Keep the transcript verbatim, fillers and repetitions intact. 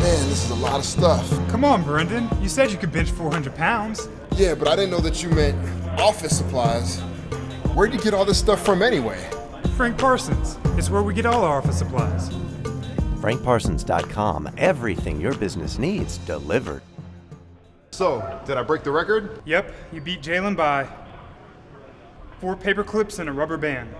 Man, this is a lot of stuff. Come on, Brendan. You said you could bench four hundred pounds. Yeah, but I didn't know that you meant office supplies. Where'd you get all this stuff from anyway? Frank Parsons. It's where we get all our office supplies. Frank Parsons dot com. Everything your business needs delivered. So, did I break the record? Yep, you beat Jalen by four paper clips and a rubber band.